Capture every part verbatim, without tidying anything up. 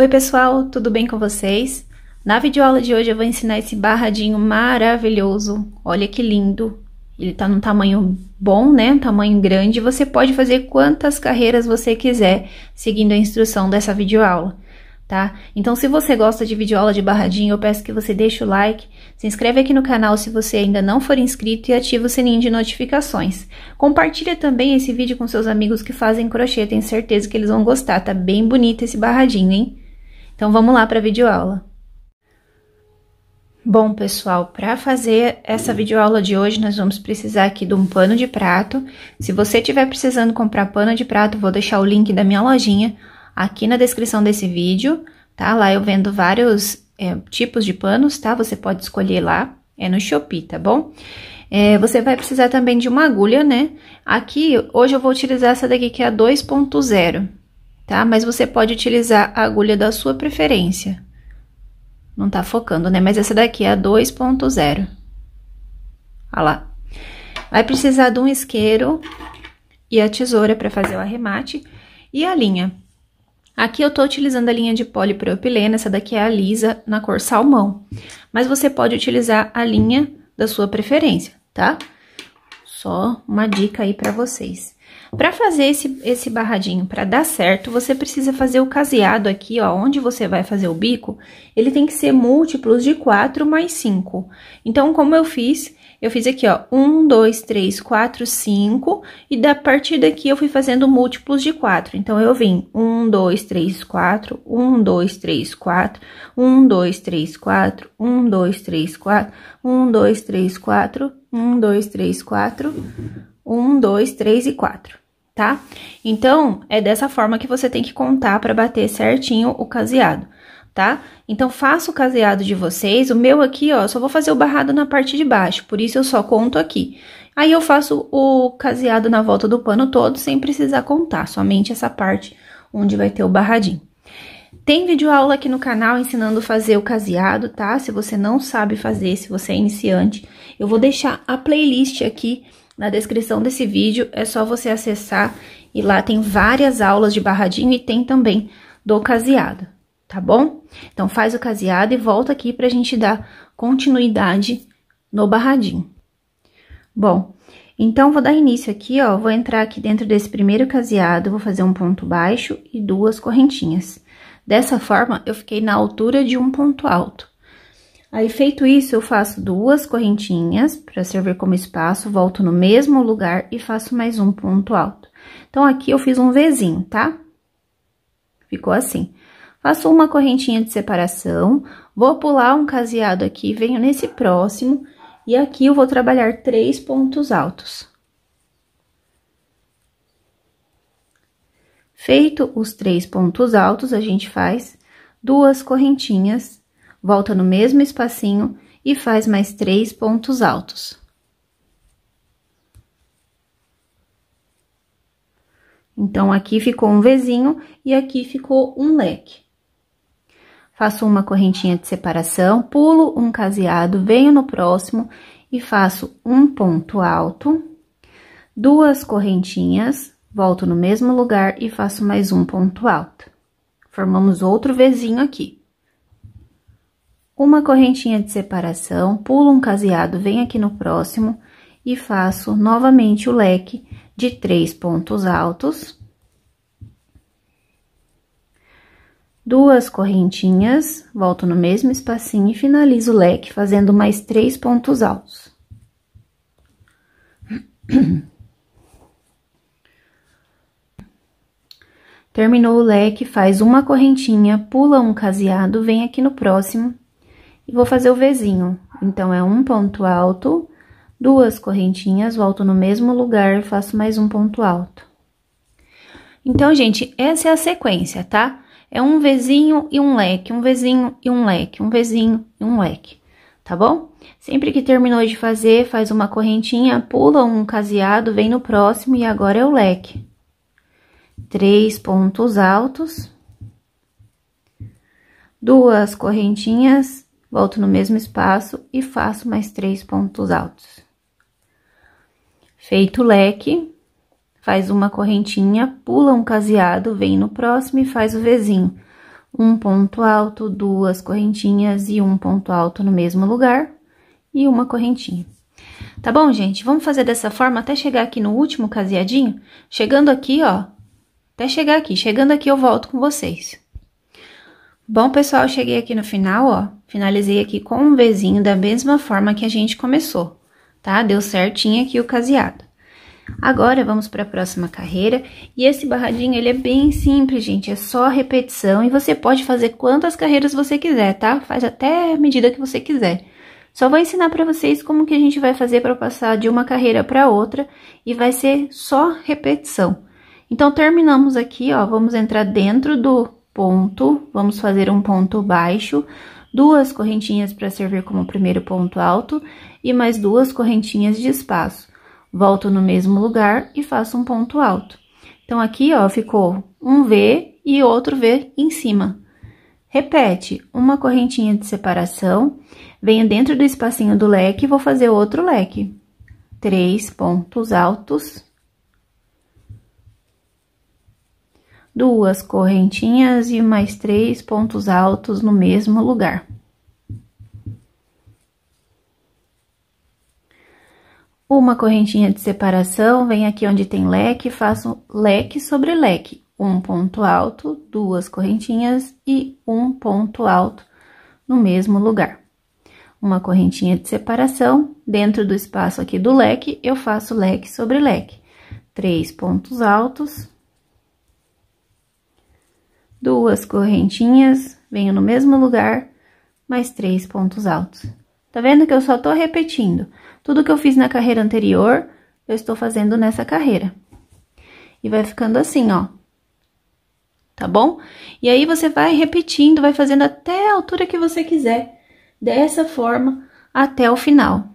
Oi pessoal, tudo bem com vocês? Na videoaula de hoje eu vou ensinar esse barradinho maravilhoso, olha que lindo! Ele tá num tamanho bom, né? Um tamanho grande, você pode fazer quantas carreiras você quiser, seguindo a instrução dessa videoaula, tá? Então, se você gosta de videoaula de barradinho, eu peço que você deixe o like, se inscreve aqui no canal se você ainda não for inscrito e ativa o sininho de notificações. Compartilha também esse vídeo com seus amigos que fazem crochê, tenho certeza que eles vão gostar, tá bem bonito esse barradinho, hein? Então, vamos lá para a videoaula. Bom, pessoal, para fazer essa videoaula de hoje, nós vamos precisar aqui de um pano de prato. Se você estiver precisando comprar pano de prato, vou deixar o link da minha lojinha aqui na descrição desse vídeo, tá? Lá eu vendo vários é, tipos de panos, tá? Você pode escolher lá, é no Shopee, tá bom? É, você vai precisar também de uma agulha, né? Aqui, hoje eu vou utilizar essa daqui que é a dois ponto zero. Tá? Mas você pode utilizar a agulha da sua preferência. Não tá focando, né? Mas essa daqui é a dois ponto zero. Olha lá. Vai precisar de um isqueiro e a tesoura para fazer o arremate e a linha. Aqui eu tô utilizando a linha de polipropileno, essa daqui é a lisa na cor salmão. Mas você pode utilizar a linha da sua preferência, tá? Só uma dica aí para vocês. Para fazer esse, esse barradinho, para dar certo, você precisa fazer o caseado aqui, ó, onde você vai fazer o bico, ele tem que ser múltiplos de quatro mais cinco. Então, como eu fiz, eu fiz aqui, ó, um, dois, três, quatro, cinco, e da partir daqui eu fui fazendo múltiplos de quatro. Então, eu vim um, dois, três, quatro, um, dois, três, quatro, um, dois, três, quatro, um, dois, três, quatro, um, dois, três, quatro, um, dois, três, quatro... um, dois, três e quatro, tá? Então, é dessa forma que você tem que contar para bater certinho o caseado, tá? Então, faça o caseado de vocês. O meu aqui, ó, só vou fazer o barrado na parte de baixo, por isso eu só conto aqui. Aí, eu faço o caseado na volta do pano todo, sem precisar contar, somente essa parte onde vai ter o barradinho. Tem videoaula aqui no canal ensinando a fazer o caseado, tá? Se você não sabe fazer, se você é iniciante, eu vou deixar a playlist aqui na descrição desse vídeo, é só você acessar e lá tem várias aulas de barradinho e tem também do caseado, tá bom? Então, faz o caseado e volta aqui pra gente dar continuidade no barradinho. Bom, então, vou dar início aqui, ó, vou entrar aqui dentro desse primeiro caseado, vou fazer um ponto baixo e duas correntinhas. Dessa forma, eu fiquei na altura de um ponto alto. Aí, feito isso, eu faço duas correntinhas para servir como espaço, volto no mesmo lugar e faço mais um ponto alto. Então, aqui eu fiz um Vzinho, tá? Ficou assim. Faço uma correntinha de separação, vou pular um caseado aqui, venho nesse próximo, e aqui eu vou trabalhar três pontos altos. Feito os três pontos altos, a gente faz duas correntinhas. Volta no mesmo espacinho e faz mais três pontos altos. Então, aqui ficou um Vzinho e aqui ficou um leque. Faço uma correntinha de separação, pulo um caseado, venho no próximo e faço um ponto alto, duas correntinhas, volto no mesmo lugar e faço mais um ponto alto. Formamos outro Vzinho aqui. Uma correntinha de separação, pulo um caseado, venho aqui no próximo e faço novamente o leque de três pontos altos. Duas correntinhas, volto no mesmo espacinho e finalizo o leque fazendo mais três pontos altos. Terminou o leque, faz uma correntinha, pula um caseado, vem aqui no próximo. E vou fazer o Vzinho, então, é um ponto alto, duas correntinhas, volto no mesmo lugar e faço mais um ponto alto. Então, gente, essa é a sequência, tá? É um Vzinho e um leque, um Vzinho e um leque, um Vzinho e um leque, tá bom? Sempre que terminou de fazer, faz uma correntinha, pula um caseado, vem no próximo e agora é o leque. Três pontos altos, duas correntinhas. Volto no mesmo espaço e faço mais três pontos altos. Feito o leque, faz uma correntinha, pula um caseado, vem no próximo e faz o Vzinho. um ponto alto, duas correntinhas e um ponto alto no mesmo lugar e uma correntinha. Tá bom, gente? Vamos fazer dessa forma até chegar aqui no último caseadinho. Chegando aqui, ó, até chegar aqui. Chegando aqui, eu volto com vocês. Bom, pessoal, eu cheguei aqui no final, ó, finalizei aqui com um Vzinho da mesma forma que a gente começou, tá? Deu certinho aqui o caseado. Agora, vamos para a próxima carreira, e esse barradinho, ele é bem simples, gente, é só repetição, e você pode fazer quantas carreiras você quiser, tá? Faz até a medida que você quiser. Só vou ensinar para vocês como que a gente vai fazer para passar de uma carreira para outra, e vai ser só repetição. Então, terminamos aqui, ó, vamos entrar dentro do ponto, vamos fazer um ponto baixo, duas correntinhas para servir como primeiro ponto alto, e mais duas correntinhas de espaço. Volto no mesmo lugar e faço um ponto alto. Então, aqui, ó, ficou um V e outro V em cima. Repete, uma correntinha de separação, venho dentro do espacinho do leque e vou fazer outro leque. Três pontos altos. Duas correntinhas e mais três pontos altos no mesmo lugar. Uma correntinha de separação, vem aqui onde tem leque, faço leque sobre leque. Um ponto alto, duas correntinhas e um ponto alto no mesmo lugar. Uma correntinha de separação, dentro do espaço aqui do leque, eu faço leque sobre leque. Três pontos altos. Duas correntinhas, venho no mesmo lugar, mais três pontos altos. Tá vendo que eu só tô repetindo? Tudo que eu fiz na carreira anterior, eu estou fazendo nessa carreira. E vai ficando assim, ó. Tá bom? E aí, você vai repetindo, vai fazendo até a altura que você quiser. Dessa forma, até o final,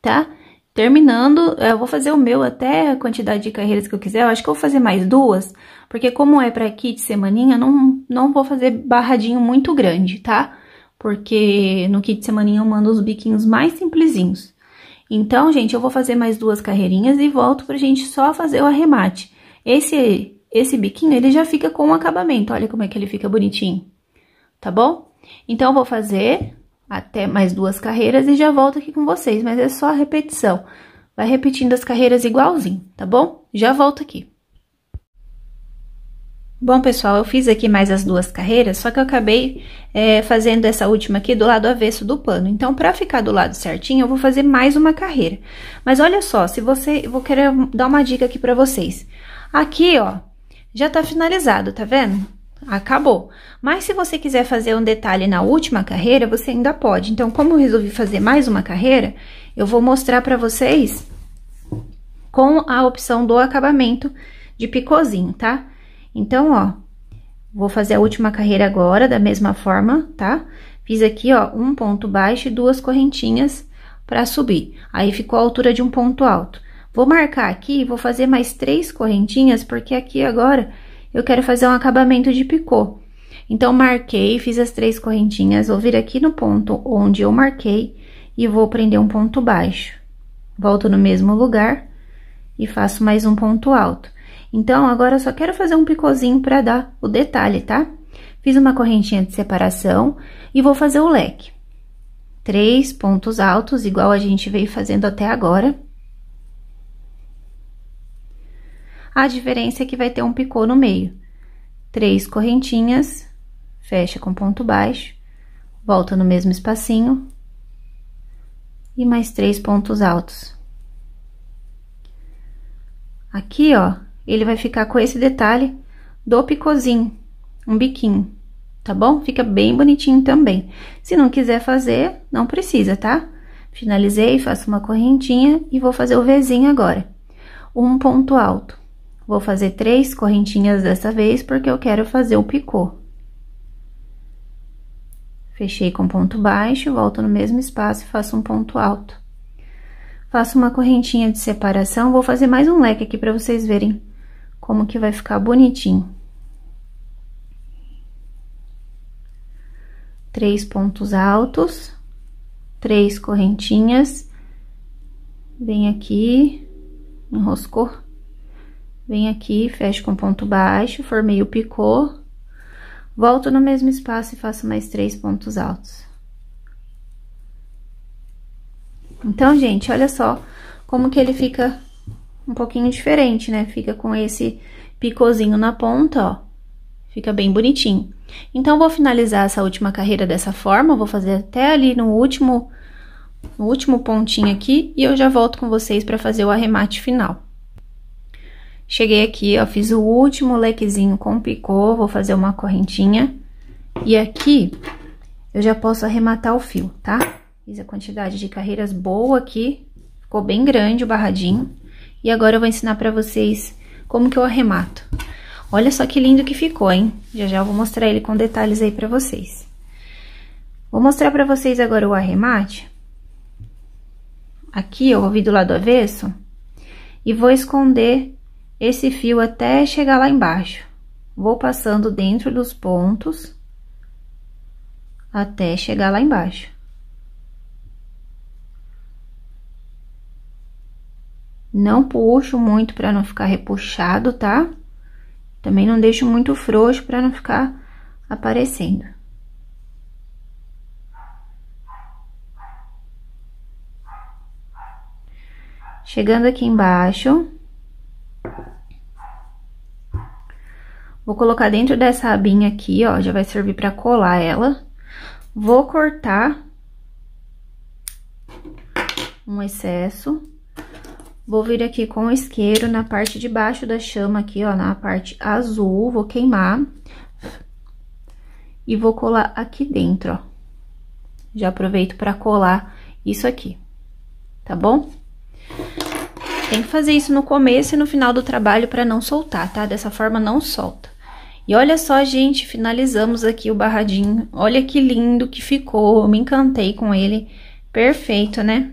tá? Terminando, eu vou fazer o meu até a quantidade de carreiras que eu quiser. Eu acho que eu vou fazer mais duas, porque como é pra kit semaninha, não, não vou fazer barradinho muito grande, tá? Porque no kit semaninha eu mando os biquinhos mais simplesinhos. Então, gente, eu vou fazer mais duas carreirinhas e volto pra gente só fazer o arremate. Esse, esse biquinho, ele já fica com o acabamento, olha como é que ele fica bonitinho, tá bom? Então, eu vou fazer até mais duas carreiras e já volto aqui com vocês, mas é só a repetição. Vai repetindo as carreiras igualzinho, tá bom? Já volto aqui. Bom, pessoal, eu fiz aqui mais as duas carreiras, só que eu acabei é, fazendo essa última aqui do lado avesso do pano. Então, pra ficar do lado certinho, eu vou fazer mais uma carreira. Mas olha só, se você... Eu vou querer dar uma dica aqui pra vocês. Aqui, ó, já tá finalizado, tá vendo? Acabou. Mas se você quiser fazer um detalhe na última carreira, você ainda pode. Então, como eu resolvi fazer mais uma carreira, eu vou mostrar pra vocês com a opção do acabamento de picôzinho, tá? Então, ó, vou fazer a última carreira agora, da mesma forma, tá? Fiz aqui, ó, um ponto baixo e duas correntinhas pra subir. Aí, ficou a altura de um ponto alto. Vou marcar aqui e vou fazer mais três correntinhas, porque aqui agora eu quero fazer um acabamento de picô. Então, marquei, fiz as três correntinhas, vou vir aqui no ponto onde eu marquei e vou prender um ponto baixo. Volto no mesmo lugar e faço mais um ponto alto. Então, agora eu só quero fazer um picôzinho pra dar o detalhe, tá? Fiz uma correntinha de separação e vou fazer o leque. Três pontos altos, igual a gente veio fazendo até agora. A diferença é que vai ter um picô no meio. Três correntinhas, fecha com ponto baixo, volta no mesmo espacinho. E mais três pontos altos. Aqui, ó. Ele vai ficar com esse detalhe do picôzinho, um biquinho, tá bom? Fica bem bonitinho também. Se não quiser fazer, não precisa, tá? Finalizei, faço uma correntinha e vou fazer o Vzinho agora. Um ponto alto. Vou fazer três correntinhas dessa vez, porque eu quero fazer o picô. Fechei com ponto baixo, volto no mesmo espaço e faço um ponto alto. Faço uma correntinha de separação, vou fazer mais um leque aqui pra vocês verem como que vai ficar bonitinho. Três pontos altos, três correntinhas, vem aqui, enroscou, vem aqui, fecho com ponto baixo, formei o picô, Volto no mesmo espaço e faço mais três pontos altos. Então, gente, olha só como que ele fica um pouquinho diferente, né? Fica com esse picôzinho na ponta, ó. Fica bem bonitinho. Então, vou finalizar essa última carreira dessa forma. Vou fazer até ali no último, no último pontinho aqui. E eu já volto com vocês pra fazer o arremate final. Cheguei aqui, ó, fiz o último lequezinho com picô. Vou fazer uma correntinha. E aqui, eu já posso arrematar o fio, tá? Fiz a quantidade de carreiras boa aqui. Ficou bem grande o barradinho. E agora eu vou ensinar pra vocês como que eu arremato. Olha só que lindo que ficou, hein? Já já eu vou mostrar ele com detalhes aí pra vocês. Vou mostrar pra vocês agora o arremate. Aqui eu vou vir do lado avesso e vou esconder esse fio até chegar lá embaixo. Vou passando dentro dos pontos até chegar lá embaixo. Não puxo muito pra não ficar repuxado, tá? Também não deixo muito frouxo pra não ficar aparecendo. Chegando aqui embaixo, vou colocar dentro dessa abinha aqui, ó, já vai servir pra colar ela. Vou cortar um excesso. Vou vir aqui com o isqueiro na parte de baixo da chama aqui, ó, na parte azul, vou queimar. E vou colar aqui dentro, ó. Já aproveito pra colar isso aqui, tá bom? Tem que fazer isso no começo e no final do trabalho pra não soltar, tá? Dessa forma não solta. E olha só, gente, finalizamos aqui o barradinho. Olha que lindo que ficou, eu me encantei com ele. Perfeito, né?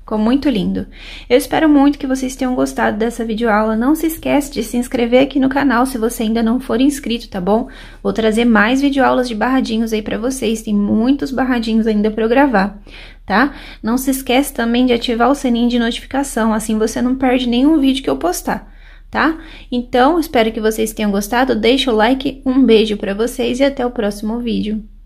Ficou muito lindo. Eu espero muito que vocês tenham gostado dessa videoaula. Não se esquece de se inscrever aqui no canal se você ainda não for inscrito, tá bom? Vou trazer mais videoaulas de barradinhos aí pra vocês. Tem muitos barradinhos ainda pra eu gravar, tá? Não se esquece também de ativar o sininho de notificação, assim você não perde nenhum vídeo que eu postar, tá? Então, espero que vocês tenham gostado. Deixa o like, um beijo pra vocês e até o próximo vídeo.